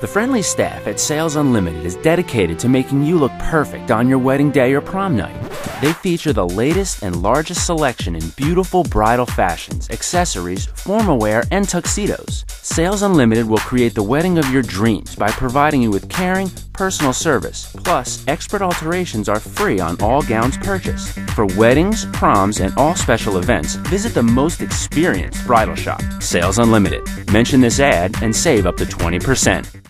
The friendly staff at Sales Unlimited is dedicated to making you look perfect on your wedding day or prom night. They feature the latest and largest selection in beautiful bridal fashions, accessories, formal wear, and tuxedos. Sales Unlimited will create the wedding of your dreams by providing you with caring, personal service. Plus, expert alterations are free on all gowns purchased. For weddings, proms, and all special events, visit the most experienced bridal shop, Sales Unlimited. Mention this ad and save up to 20%.